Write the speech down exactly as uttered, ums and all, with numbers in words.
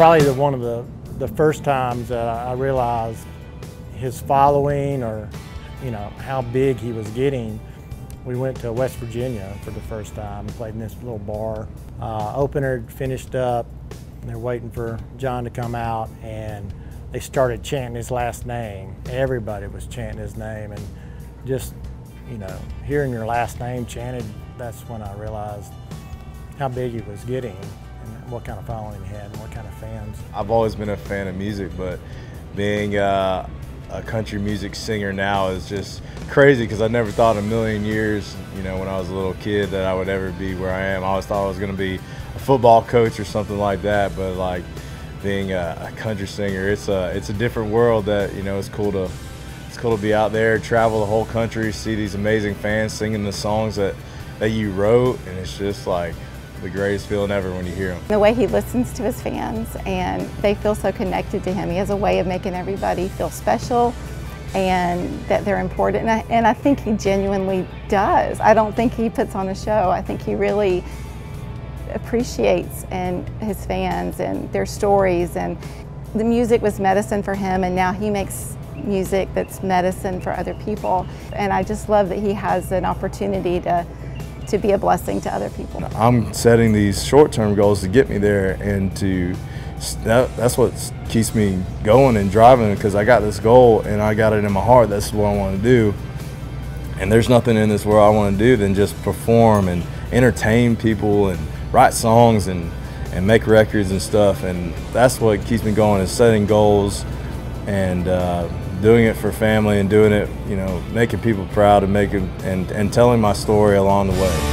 probably the, one of the, the first times that I realized his following, or you know, how big he was getting. We went to West Virginia for the first time, played in this little bar. Uh, opener finished up, and they're waiting for Jon to come out, and they started chanting his last name. Everybody was chanting his name, and just, you know, hearing your last name chanted, that's when I realized how big he was getting and what kind of following he had and what kind of fans. I've always been a fan of music, but being uh, a country music singer now is just crazy, because I never thought in a million years, you know, when I was a little kid, that I would ever be where I am. I always thought I was going to be a football coach or something like that, but like being a, a country singer, it's a it's a different world that, you know, it's cool to it's cool to be out there, travel the whole country, see these amazing fans singing the songs that that you wrote, and it's just like the greatest feeling ever when you hear him. The way he listens to his fans, and they feel so connected to him. He has a way of making everybody feel special and that they're important, and I, and I think he genuinely does. I don't think he puts on a show. I think he really appreciates and his fans and their stories, and the music was medicine for him, and now he makes music that's medicine for other people, and I just love that he has an opportunity to to be a blessing to other people. I'm setting these short-term goals to get me there, and to that, that's what keeps me going and driving, because I got this goal and I got it in my heart. That's what I want to do, and there's nothing in this world I want to do than just perform and entertain people and write songs and and make records and stuff, and that's what keeps me going, is setting goals and uh, doing it for family and doing it, you know, making people proud and making and, and telling my story along the way.